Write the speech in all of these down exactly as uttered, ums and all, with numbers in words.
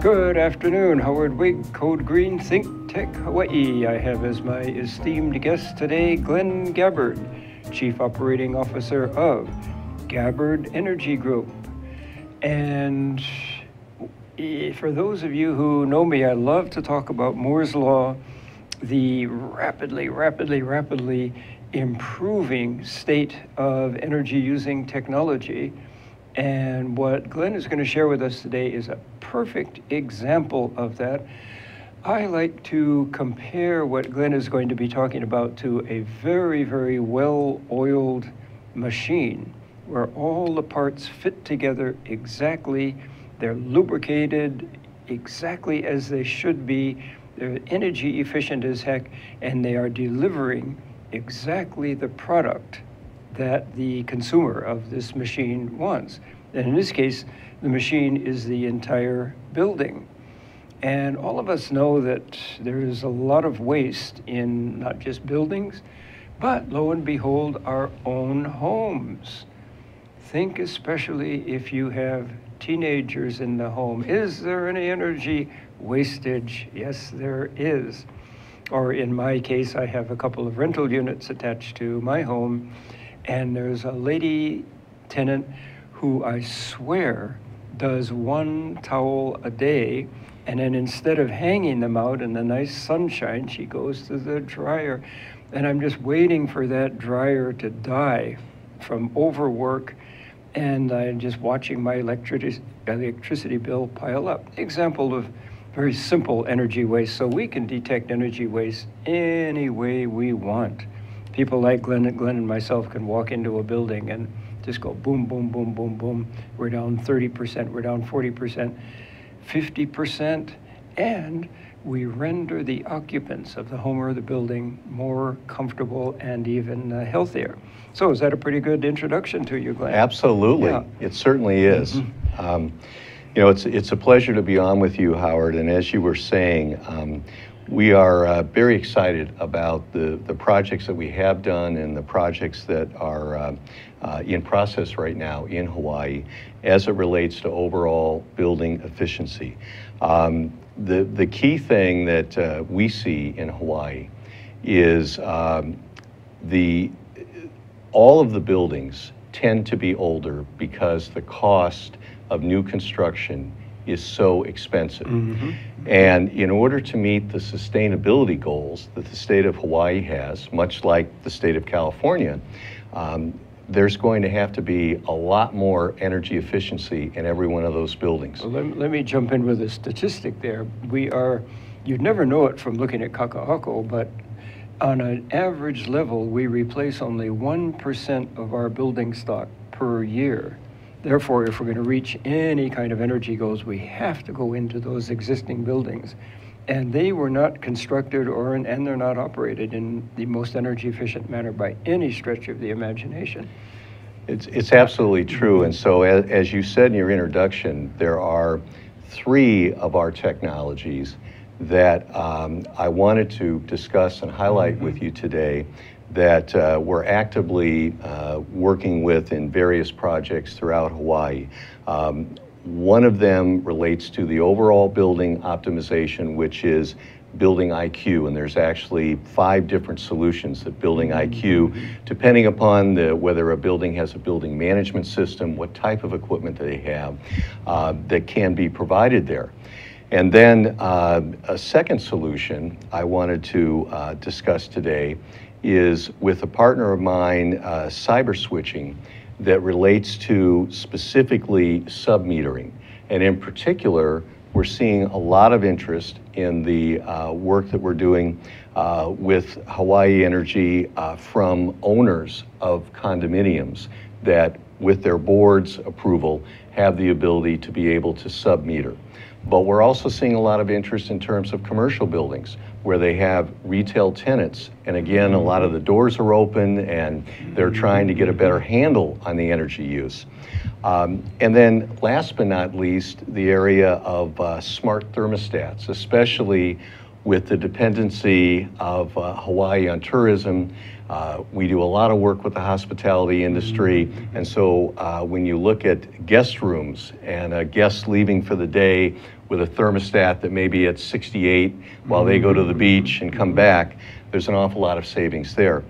Good afternoon, Howard Wiig, Code Green, Think Tech Hawaii. I have as my esteemed guest today, Glenn Gabbard, Chief Operating Officer of Gabbard Energy Group. And for those of you who know me, I love to talk about Moore's Law, the rapidly, rapidly, rapidly improving state of energy using technology. And what Glenn is going to share with us today is a perfect example of that. I like to compare what Glenn is going to be talking about to a very, very well-oiled machine where all the parts fit together exactly. They're lubricated exactly as they should be. They're energy efficient as heck, and they are delivering exactly the product that the consumer of this machine wants. And in this case, the machine is the entire building. And all of us know that there is a lot of waste in not just buildings, but lo and behold, our own homes. Think especially if you have teenagers in the home. Is there any energy wastage? Yes, there is. Or in my case, I have a couple of rental units attached to my home, and there's a lady tenant who I swear does one towel a day, and then instead of hanging them out in the nice sunshine, she goes to the dryer. And I'm just waiting for that dryer to die from overwork, and I'm just watching my electric electricity bill pile up. Example of very simple energy waste. So we can detect energy waste any way we want. People like Glenn and Glenn and myself can walk into a building and just go boom, boom, boom, boom, boom. We're down thirty percent, we're down forty percent, fifty percent, and we render the occupants of the home or the building more comfortable and even uh, healthier. So is that a pretty good introduction to you, Glenn? Absolutely, yeah. It certainly is. Mm-hmm. um, You know, it's, it's a pleasure to be on with you, Howard, and as you were saying, um, we are uh, very excited about the, the projects that we have done and the projects that are uh, uh, in process right now in Hawaii as it relates to overall building efficiency. Um, the, the key thing that uh, we see in Hawaii is um, the, all of the buildings tend to be older because the cost of new construction is so expensive. Mm-hmm. And in order to meet the sustainability goals that the state of Hawaii has, much like the state of California, um, there's going to have to be a lot more energy efficiency in every one of those buildings. Well, let, let me jump in with a statistic there. We are, you'd never know it from looking at Kaka'ako, but on an average level, we replace only one percent of our building stock per year. Therefore, if we're going to reach any kind of energy goals, we have to go into those existing buildings. And they were not constructed or in, and they're not operated in the most energy efficient manner by any stretch of the imagination. It's, it's absolutely true. And so as, as you said in your introduction, there are three of our technologies that um, I wanted to discuss and highlight mm-hmm. with you today that uh, we're actively uh, working with in various projects throughout Hawaii. Um, one of them relates to the overall building optimization, which is Building I Q, and there's actually five different solutions that Building I Q, depending upon the, whether a building has a building management system, what type of equipment they have, uh, that can be provided there. And then uh, a second solution I wanted to uh, discuss today is with a partner of mine, uh, Cyber Switching, that relates to specifically sub-metering. And in particular, we're seeing a lot of interest in the uh, work that we're doing uh, with Hawaii Energy uh, from owners of condominiums that, with their board's approval, have the ability to be able to sub-meter. But we're also seeing a lot of interest in terms of commercial buildings where they have retail tenants. And again, a lot of the doors are open and they're trying to get a better handle on the energy use. Um, and then last but not least, the area of uh, smart thermostats, especially with the dependency of uh, Hawaii on tourism. Uh, we do a lot of work with the hospitality industry, and so uh, when you look at guest rooms and a guest leaving for the day with a thermostat that may be at sixty-eight while they go to the beach and come back, there's an awful lot of savings there.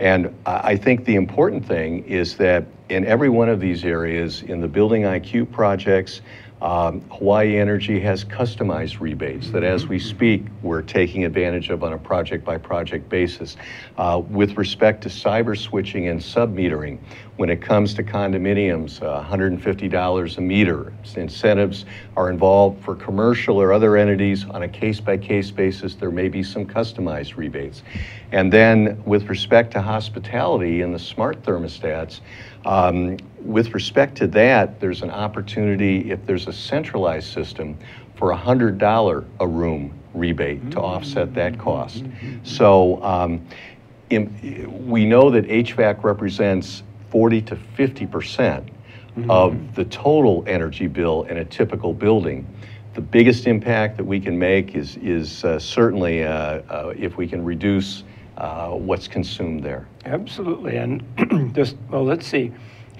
And I think the important thing is that in every one of these areas, in the Building I Q projects, um, Hawaii Energy has customized rebates that, as we speak, we're taking advantage of on a project-by-project basis. Uh, with respect to cyber switching and sub-metering, when it comes to condominiums, uh, one hundred fifty dollars a meter. Incentives are involved for commercial or other entities. On a case-by-case basis, there may be some customized rebates. And then with respect to hospitality and the smart thermostats, um, with respect to that, there's an opportunity, if there's a centralized system, for a one hundred dollars a room rebate mm-hmm. to offset that cost. Mm-hmm. So um, in, we know that H V A C represents forty to fifty percent mm-hmm. of the total energy bill in a typical building. The biggest impact that we can make is, is uh, certainly uh, uh, if we can reduce uh, what's consumed there. Absolutely, and just, well, let's see.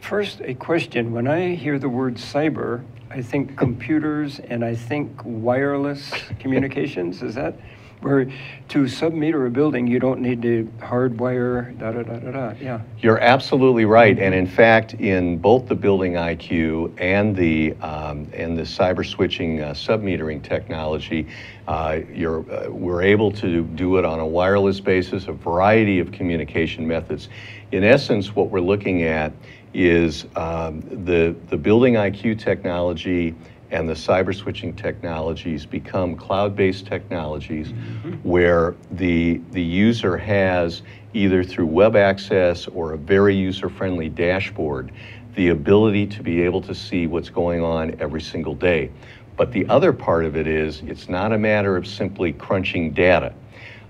First, a question. When I hear the word cyber, I think computers and I think wireless communications. Is that where to sub-meter a building, you don't need to hardwire, da da da da da, yeah. You're absolutely right, and in fact, in both the Building I Q and the um, and the cyber switching uh, sub-metering technology, uh, you're uh, we're able to do it on a wireless basis, a variety of communication methods. In essence, what we're looking at is um, the the Building I Q technology and the cyber switching technologies become cloud-based technologies mm-hmm. where the, the user has, either through web access or a very user-friendly dashboard, the ability to be able to see what's going on every single day. But the other part of it is, it's not a matter of simply crunching data.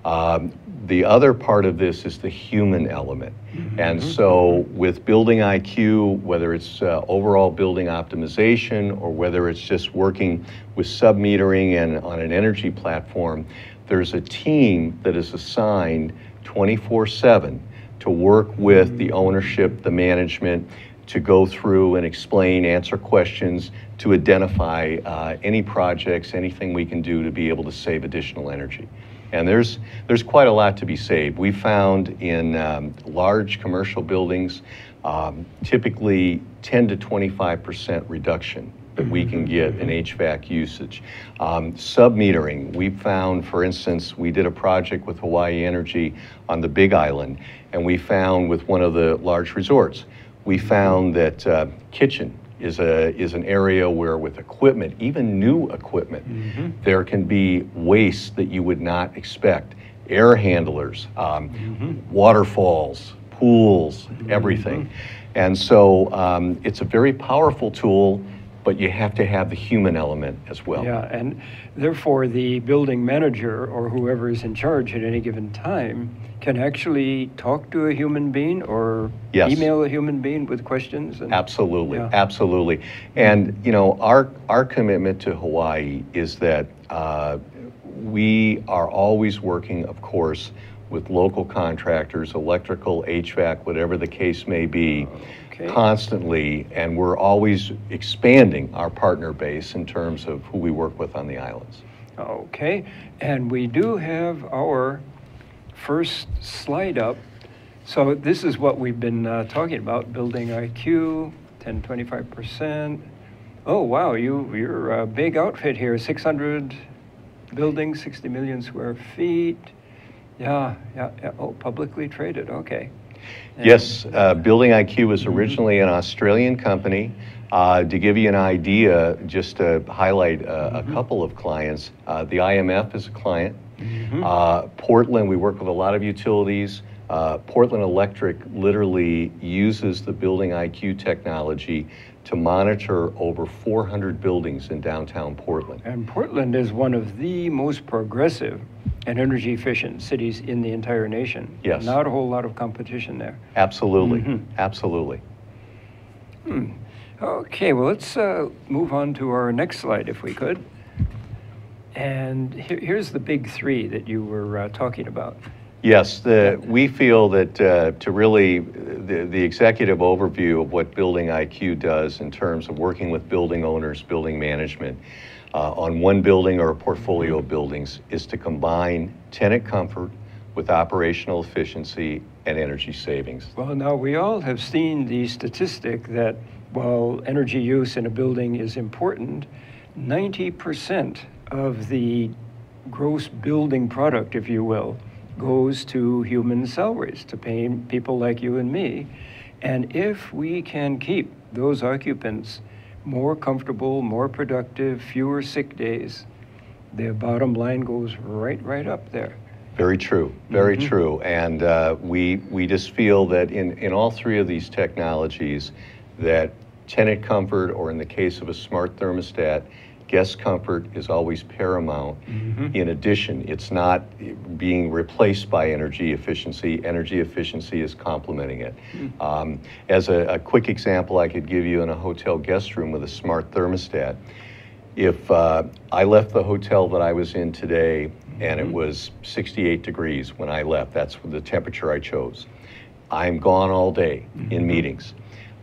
Um, the other part of this is the human element. Mm-hmm. And so with Building I Q, whether it's uh, overall building optimization or whether it's just working with sub-metering and on an energy platform, there's a team that is assigned twenty-four seven to work with mm-hmm. the ownership, the management, to go through and explain, answer questions, to identify uh, any projects, anything we can do to be able to save additional energy. And there's, there's quite a lot to be saved. We found in um, large commercial buildings, um, typically ten to twenty-five percent reduction that we can get in H V A C usage. Um, sub-metering, we found, for instance, we did a project with Hawaii Energy on the Big Island, and we found with one of the large resorts, we found that uh, kitchen is a is an area where, with equipment, even new equipment, mm-hmm. there can be waste that you would not expect. Air handlers, um, mm-hmm. waterfalls, pools, mm-hmm. everything. And so um, it's a very powerful tool, but you have to have the human element as well. Yeah, and therefore the building manager or whoever is in charge at any given time can actually talk to a human being or yes. email a human being with questions. And, absolutely, yeah. absolutely. And you know, our, our commitment to Hawaii is that uh, we are always working, of course, with local contractors, electrical, H V A C, whatever the case may be, okay. constantly, and we're always expanding our partner base in terms of who we work with on the islands. Okay, and we do have our first slide up. So this is what we've been uh, talking about, Building I Q, ten to twenty-five percent. Oh, wow, you, you're a big outfit here, six hundred buildings, sixty million square feet. Yeah, yeah, yeah, oh, publicly traded, okay. And yes, uh, Building I Q was originally an Australian company. Uh, to give you an idea, just to highlight uh, mm-hmm. a couple of clients, uh, the I M F is a client. Mm-hmm. Uh, Portland, we work with a lot of utilities. Uh, Portland Electric literally uses the Building I Q technology to monitor over four hundred buildings in downtown Portland. And Portland is one of the most progressive and energy efficient cities in the entire nation. Yes. Not a whole lot of competition there. Absolutely, mm-hmm. absolutely. Hmm. Okay, well, let's uh, move on to our next slide, if we could. And here, here's the big three that you were uh, talking about. Yes, the, we feel that uh, to really, the, the executive overview of what Building I Q does in terms of working with building owners, building management, uh, on one building or a portfolio of buildings is to combine tenant comfort with operational efficiency and energy savings. Well, now we all have seen the statistic that while energy use in a building is important, ninety percent of the gross building product, if you will, goes to human salaries, to paying people like you and me. And if we can keep those occupants more comfortable, more productive, fewer sick days, their bottom line goes right, right up there. Very true, very mm-hmm. true. And uh, we, we just feel that in, in all three of these technologies, that tenant comfort, or in the case of a smart thermostat, guest comfort is always paramount. Mm-hmm. In addition, it's not being replaced by energy efficiency. Energy efficiency is complementing it. Mm-hmm. Um, as a, a quick example I could give you, in a hotel guest room with a smart thermostat, if uh, I left the hotel that I was in today, mm-hmm. and it was sixty-eight degrees when I left, that's the temperature I chose. I'm gone all day mm-hmm. in meetings.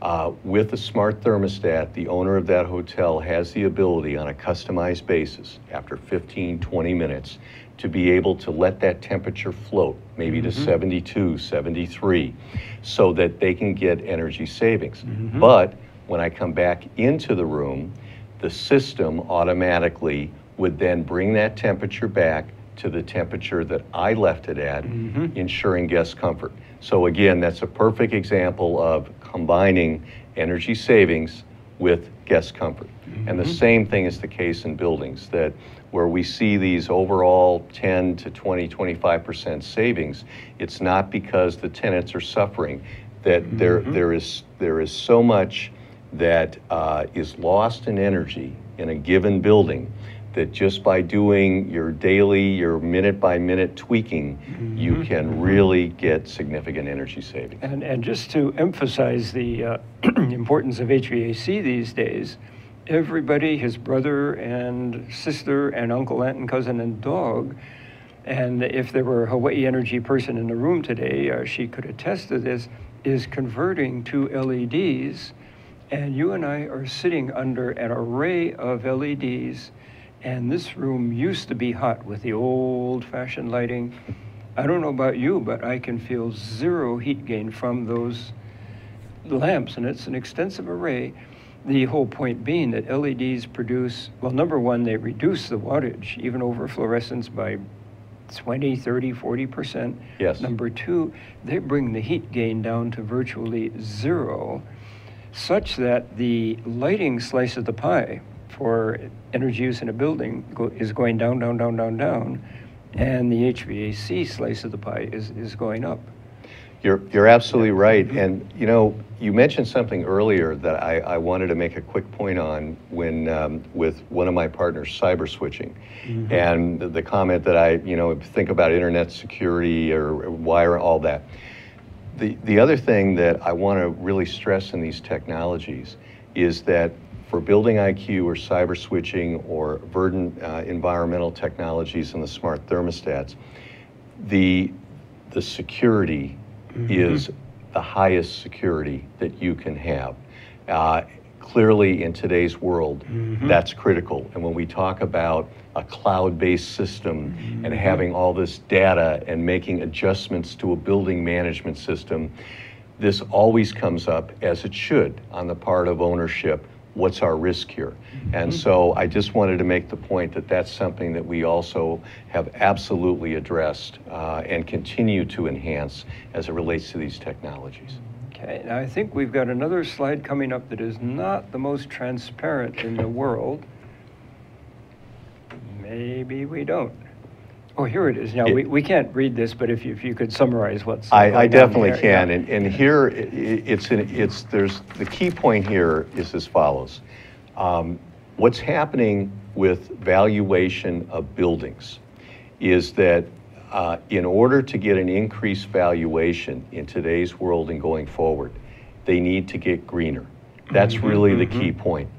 Uh, with a smart thermostat, the owner of that hotel has the ability on a customized basis, after fifteen, twenty minutes, to be able to let that temperature float, maybe mm-hmm. to seventy-two, seventy-three, so that they can get energy savings. Mm-hmm. But when I come back into the room, the system automatically would then bring that temperature back to the temperature that I left it at, mm-hmm. ensuring guest comfort. So again, that's a perfect example of combining energy savings with guest comfort. Mm-hmm. And the same thing is the case in buildings, that where we see these overall ten to twenty, twenty-five percent savings, it's not because the tenants are suffering, that mm-hmm. there, there, is, there is so much that uh, is lost in energy in a given building that just by doing your daily, your minute-by-minute tweaking, mm-hmm. you can really get significant energy savings. And, and just to emphasize the uh, importance of H V A C these days, everybody, his brother and sister and uncle, aunt and cousin and dog, and if there were a Hawaii Energy person in the room today, uh, she could attest to this, is converting to L E Ds. And you and I are sitting under an array of L E Ds. And this room used to be hot with the old-fashioned lighting. I don't know about you, but I can feel zero heat gain from those lamps, and it's an extensive array. The whole point being that L E Ds produce, well, number one, they reduce the wattage, even over fluorescence, by twenty, thirty, forty percent. Yes. Number two, they bring the heat gain down to virtually zero, such that the lighting slice of the pie for energy use in a building go, is going down, down, down, down, down, and the H V A C slice of the pie is, is going up. You're, you're absolutely right. And you know, you mentioned something earlier that I, I wanted to make a quick point on when um, with one of my partners, Cyber Switching, mm-hmm. and the, the comment that I, you know, think about internet security or wire, all that. The, the other thing that I want to really stress in these technologies is that for Building I Q or Cyber Switching or Verdant uh, Environmental Technologies and the smart thermostats, the, the security mm-hmm. is the highest security that you can have. Uh, clearly in today's world, mm-hmm. that's critical. And when we talk about a cloud-based system mm-hmm. and having all this data and making adjustments to a building management system, this always comes up, as it should, on the part of ownership. What's our risk here? Mm-hmm. And so I just wanted to make the point that that's something that we also have absolutely addressed uh, and continue to enhance as it relates to these technologies. Okay, now I think we've got another slide coming up that is not the most transparent in the world. Maybe we don't. Oh, here it is. Now, it, we, we can't read this, but if you, if you could summarize what's I, going I definitely on can. Yeah. And, and here, it, it's, an, it's, there's, the key point here is as follows. Um, what's happening with valuation of buildings is that uh, in order to get an increased valuation in today's world and going forward, they need to get greener. That's mm-hmm, really mm-hmm. the key point.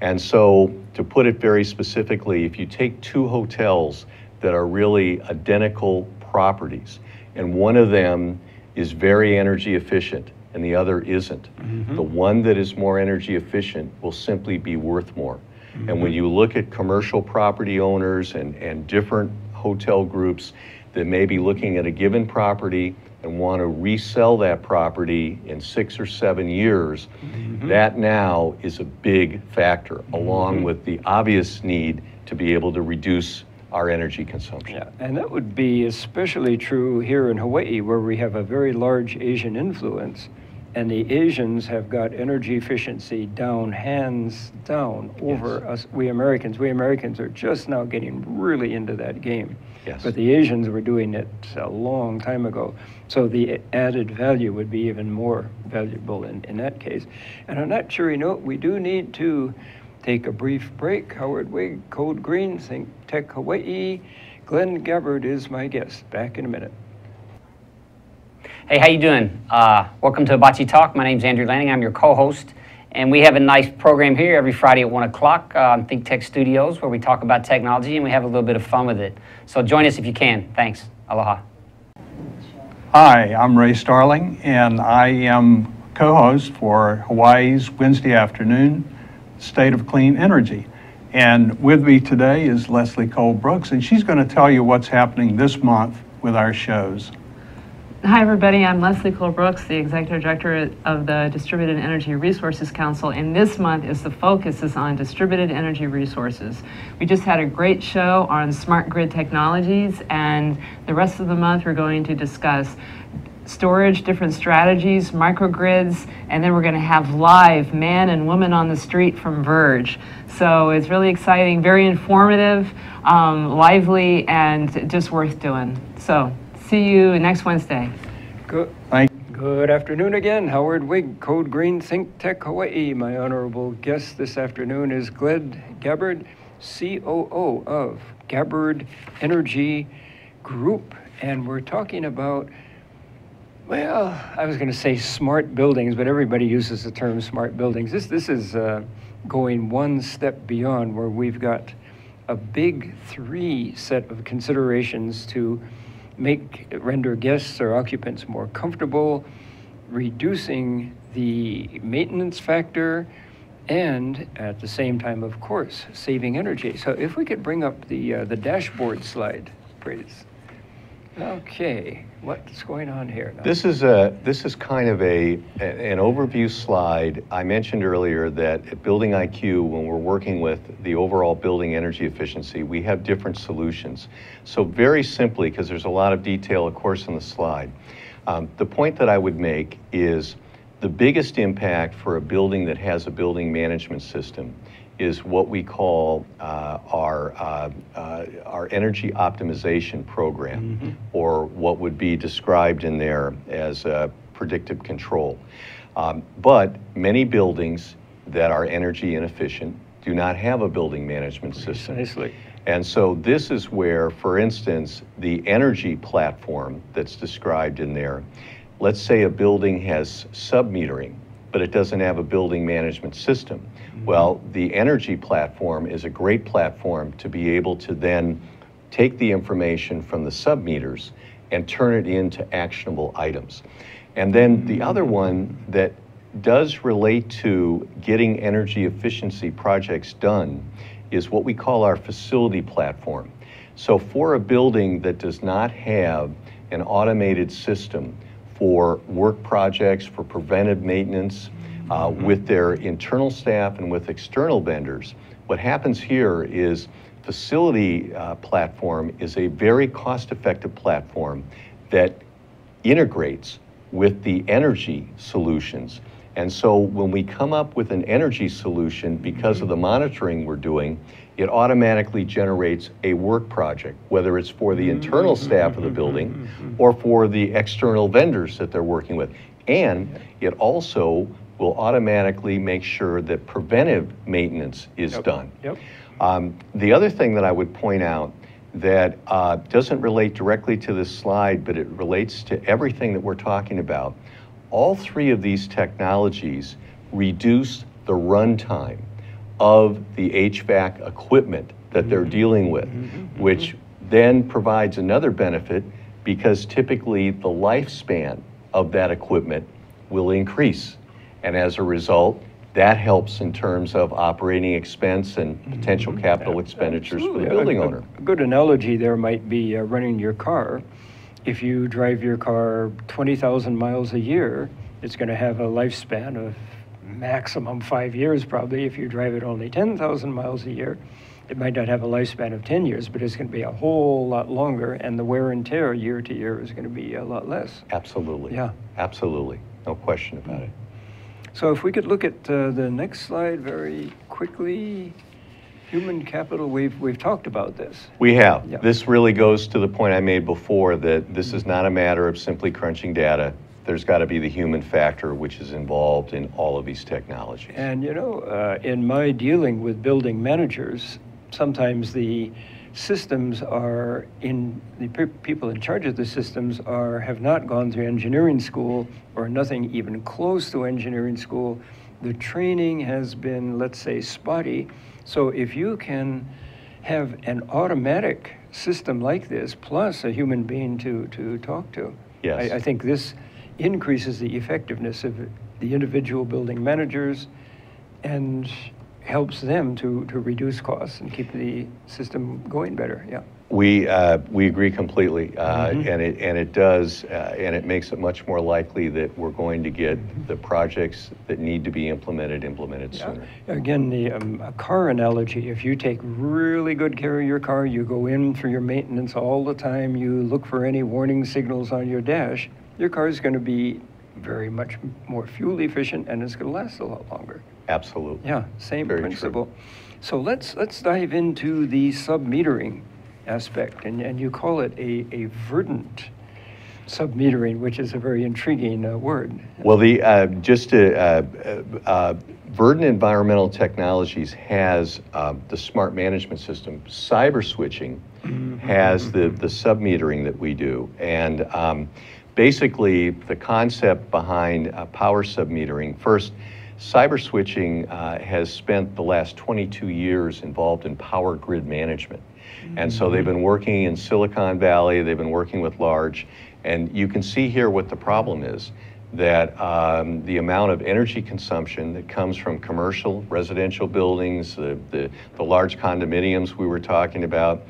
And so, to put it very specifically, if you take two hotels that are really identical properties, and one of them is very energy efficient and the other isn't. Mm-hmm. The one that is more energy efficient will simply be worth more. Mm-hmm. And when you look at commercial property owners and, and different hotel groups that may be looking at a given property and want to resell that property in six or seven years, mm-hmm. that now is a big factor, mm-hmm. along with the obvious need to be able to reduce our energy consumption. Yeah, and that would be especially true here in Hawaii, where we have a very large Asian influence, and the Asians have got energy efficiency down, hands down, over yes. us, we Americans. We Americans are just now getting really into that game. Yes. But the Asians were doing it a long time ago. So the added value would be even more valuable in, in that case. And on that cheery note, we do need to take a brief break. Howard Wiig, Code Green, Think Tech Hawaii. Glenn Gabbard is my guest. Back in a minute. Hey, how you doing? Uh, welcome to Hibachi Talk. My name's Andrew Lanning. I'm your co-host. And we have a nice program here every Friday at one o'clock on Think Tech Studios, where we talk about technology and we have a little bit of fun with it. So join us if you can. Thanks. Aloha. Hi, I'm Ray Starling, and I am co-host for Hawaii's Wednesday afternoon State of Clean Energy. And with me today is Leslie Cole Brooks, and she's going to tell you what's happening this month with our shows. Hi everybody, I'm Leslie Cole Brooks, the Executive Director of the Distributed Energy Resources Council, and this month is the focus is on distributed energy resources. We just had a great show on smart grid technologies, and the rest of the month we're going to discuss storage, different strategies, microgrids, and then we're going to have live man and woman on the street from Verge. So it's really exciting, very informative, um, lively, and just worth doing. So see you next Wednesday. Good, good afternoon again. Howard Wiig, Code Green, Think Tech Hawaii. My honorable guest this afternoon is Glenn Gabbard, C O O of Gabbard Energy Group. And we're talking about, well, I was going to say smart buildings, but everybody uses the term smart buildings. This, this is uh, going one step beyond, where we've got a big three set of considerations to make render guests or occupants more comfortable, reducing the maintenance factor, and at the same time, of course, saving energy. So if we could bring up the, uh, the dashboard slide, please. Okay, what's going on here now? This is a this is kind of a an overview slide. I mentioned earlier that at Building I Q, when we're working with the overall building energy efficiency, we have different solutions. So very simply, because there's a lot of detail, of course, in the slide, um, the point that I would make is the biggest impact for a building that has a building management system is what we call uh, our, uh, uh, our energy optimization program, mm-hmm. or what would be described in there as uh, predictive control. Um, but many buildings that are energy inefficient do not have a building management system. Precisely. And so this is where, for instance, the energy platform that's described in there, let's say a building has sub-metering, but it doesn't have a building management system. Well, the energy platform is a great platform to be able to then take the information from the sub-meters and turn it into actionable items. And then the other one that does relate to getting energy efficiency projects done is what we call our facility platform. So for a building that does not have an automated system for work projects, for preventive maintenance, Uh, with their internal staff and with external vendors. What happens here is facility uh, platform is a very cost-effective platform that integrates with the energy solutions. And so when we come up with an energy solution, because of the monitoring we're doing, it automatically generates a work project, whether it's for the internal staff of the building or for the external vendors that they're working with. And it also will automatically make sure that preventive maintenance is yep. done. Yep. Um, the other thing that I would point out that uh, doesn't relate directly to this slide, but it relates to everything that we're talking about, all three of these technologies reduce the runtime of the H V A C equipment that mm-hmm. they're dealing with, mm-hmm. which then provides another benefit because typically the lifespan of that equipment will increase. And as a result, that helps in terms of operating expense and potential capital mm-hmm. expenditures Absolutely. for the building a, owner. A good analogy there might be uh, running your car. If you drive your car twenty thousand miles a year, it's going to have a lifespan of maximum five years probably. If you drive it only ten thousand miles a year, it might not have a lifespan of ten years, but it's going to be a whole lot longer, and the wear and tear year to year is going to be a lot less. Absolutely. Yeah. Absolutely. No question about it. So if we could look at uh, the next slide very quickly. Human capital, we've, we've talked about this. We have. Yeah. This really goes to the point I made before that this is not a matter of simply crunching data. There's got to be the human factor which is involved in all of these technologies. And you know, uh, in my dealing with building managers, sometimes the systems are in, the pe people in charge of the systems are, have not gone through engineering school or nothing even close to engineering school. The training has been, let's say, spotty. So if you can have an automatic system like this, plus a human being to, to talk to, yes. I, I think this increases the effectiveness of the individual building managers and helps them to, to reduce costs and keep the system going better, yeah. We, uh, we agree completely, uh, mm-hmm. and, it, and it does, uh, and it makes it much more likely that we're going to get the projects that need to be implemented, implemented yeah. sooner. Again, the um, a car analogy, if you take really good care of your car, you go in for your maintenance all the time, you look for any warning signals on your dash, your car is going to be very much more fuel efficient, and it's going to last a lot longer. Absolutely. Yeah, same very principle. True. So let's, let's dive into the sub-metering aspect, and, and you call it a, a verdant submetering, which is a very intriguing uh, word. Well, the uh, just to, uh, uh, Verdant Environmental Technologies has uh, the smart management system. Cyber Switching mm-hmm. has the, the submetering that we do, and um, basically the concept behind uh, power submetering, first, Cyber Switching uh, has spent the last twenty-two years involved in power grid management. Mm-hmm. And so they've been working in Silicon Valley, they've been working with large, and you can see here what the problem is, that um, the amount of energy consumption that comes from commercial, residential buildings, the, the, the large condominiums we were talking about,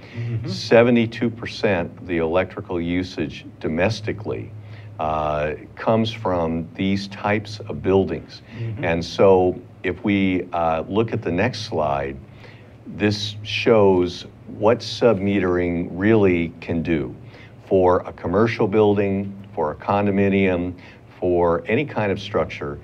seventy-two percent mm-hmm. of the electrical usage domestically Uh, comes from these types of buildings. Mm-hmm. And so if we uh, look at the next slide, this shows what submetering really can do for a commercial building, for a condominium, for any kind of structure.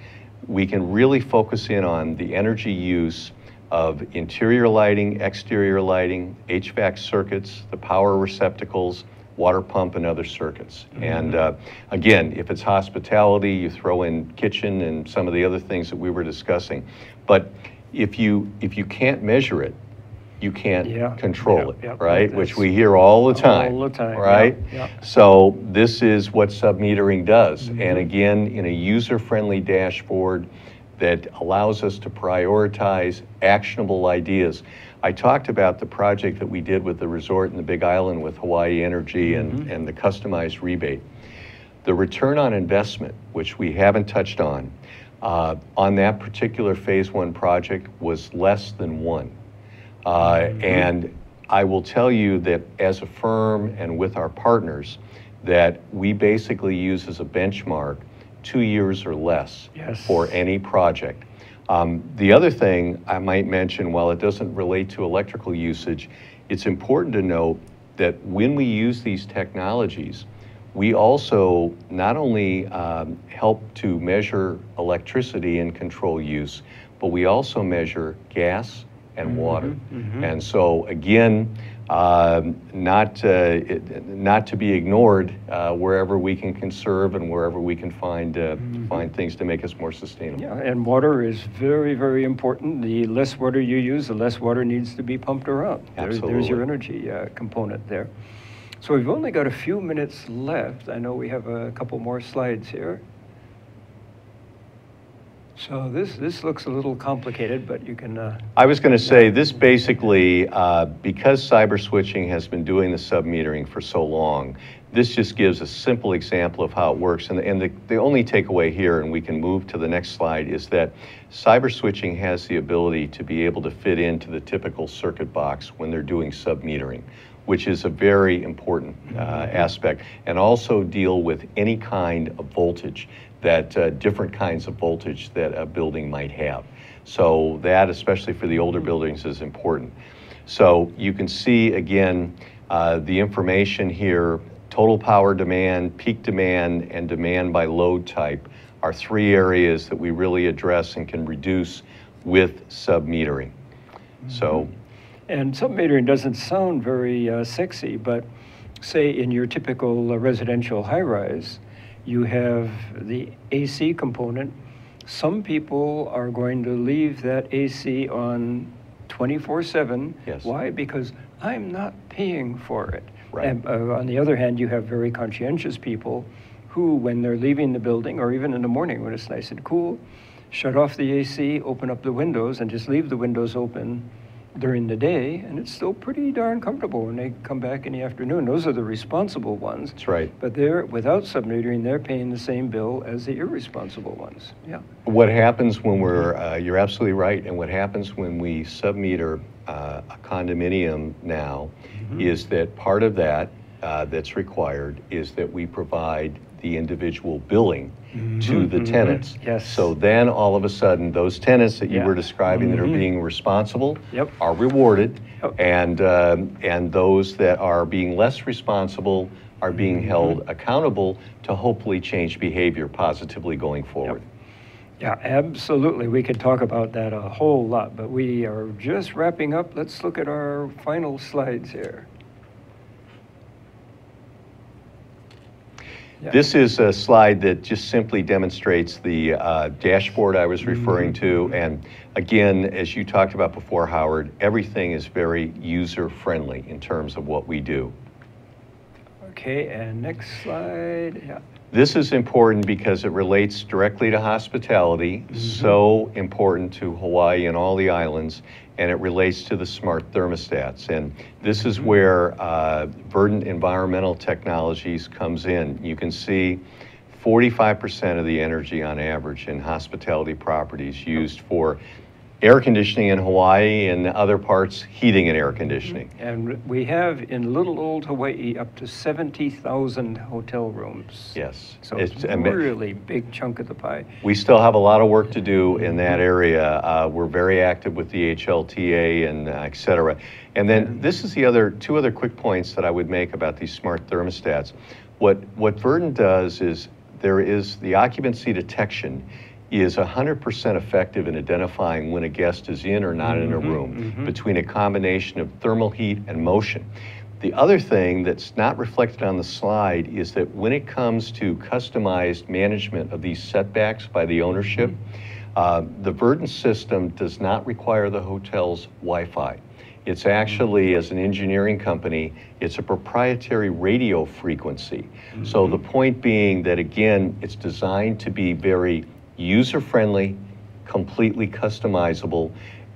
We can really focus in on the energy use of interior lighting, exterior lighting, H V A C circuits, the power receptacles, water pump and other circuits. Mm-hmm. And uh, again, if it's hospitality, you throw in kitchen and some of the other things that we were discussing. But if you, if you can't measure it, you can't yeah. control yeah. it, yeah. right? That's which we hear all the time, all the time. right? Yeah. Yeah. So this is what submetering does. Mm-hmm. And again, in a user-friendly dashboard that allows us to prioritize actionable ideas. I talked about the project that we did with the resort in the Big Island with Hawaii Energy and, mm-hmm. and the customized rebate. The return on investment, which we haven't touched on, uh, on that particular phase one project was less than one. Uh, mm-hmm. And I will tell you that as a firm and with our partners, that we basically use as a benchmark two years or less yes. for any project. Um, the other thing I might mention, while it doesn't relate to electrical usage, it's important to note that when we use these technologies, we also not only um, help to measure electricity and control use, but we also measure gas and water. Mm-hmm, mm-hmm. And so again, uh, not, uh, it, not to be ignored uh, wherever we can conserve and wherever we can find, uh, mm-hmm. find things to make us more sustainable. Yeah, and water is very, very important. The less water you use, the less water needs to be pumped around. Absolutely. There, there's your energy uh, component there. So we've only got a few minutes left. I know we have a couple more slides here. So this, this looks a little complicated, but you can... Uh, I was going to say, this basically, uh, because cyber switching has been doing the sub-metering for so long, this just gives a simple example of how it works. And, and the, the only takeaway here, and we can move to the next slide, is that cyber switching has the ability to be able to fit into the typical circuit box when they're doing sub-metering, which is a very important uh, aspect, and also deal with any kind of voltage that uh, different kinds of voltage that a building might have. So that, especially for the older buildings, is important. So you can see again uh, the information here, total power demand, peak demand, and demand by load type are three areas that we really address and can reduce with sub-metering. Mm-hmm. So. And sub-metering doesn't sound very uh, sexy, but say in your typical uh, residential high-rise, you have the A C component. Some people are going to leave that A C on twenty-four seven. Yes. Why? Because I'm not paying for it. Right. And, uh, on the other hand, you have very conscientious people who, when they're leaving the building, or even in the morning when it's nice and cool, shut off the A C, open up the windows, and just leave the windows open during the day, and it's still pretty darn comfortable when they come back in the afternoon. Those are the responsible ones. That's right. But they're, without sub-metering, they're paying the same bill as the irresponsible ones. Yeah. What happens when we're, uh, you're absolutely right, and what happens when we sub-meter uh, a condominium now, mm-hmm. is that part of that uh, that's required is that we provide the individual billing mm-hmm. to the tenants. Yes. So then all of a sudden those tenants that you yeah. were describing mm-hmm. that are being responsible yep. are rewarded, yep. and, um, and those that are being less responsible are being mm-hmm. held accountable to hopefully change behavior positively going forward. Yep. Yeah, absolutely. We could talk about that a whole lot, but we are just wrapping up. Let's look at our final slides here. Yeah. This is a slide that just simply demonstrates the uh, dashboard I was referring mm-hmm. to. And again, as you talked about before, Howard, everything is very user-friendly in terms of what we do. Okay, and next slide. Yeah. This is important because it relates directly to hospitality, mm-hmm. so important to Hawaii and all the islands, and it relates to the smart thermostats. And this is where uh, Verdant Environmental Technologies comes in. You can see forty-five percent of the energy on average in hospitality properties used for air conditioning in Hawaii and other parts, heating and air conditioning. And we have in little old Hawaii up to seventy thousand hotel rooms. Yes. So it's, it's a really big chunk of the pie. We still have a lot of work to do in that area. Uh, we're very active with the H L T A and uh, et cetera. And then this is the other, two other quick points that I would make about these smart thermostats. What, what Verdant does is there is the occupancy detection is one hundred percent effective in identifying when a guest is in or not mm-hmm, in a room mm-hmm. between a combination of thermal heat and motion. The other thing that's not reflected on the slide is that when it comes to customized management of these setbacks by the ownership, mm-hmm. uh, the Verdant system does not require the hotel's Wi-Fi. It's actually, as an engineering company, it's a proprietary radio frequency. Mm-hmm. So the point being that, again, it's designed to be very user-friendly, completely customizable,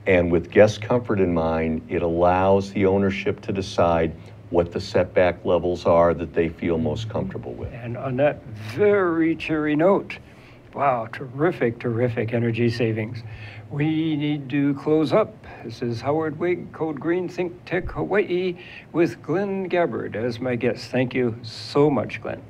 and with guest comfort in mind, it allows the ownership to decide what the setback levels are that they feel most comfortable with. And on that very cheery note, wow, terrific, terrific energy savings. We need to close up. This is Howard Wiig, Code Green, Think Tech Hawaii, with Glenn Gabbard as my guest. Thank you so much, Glenn.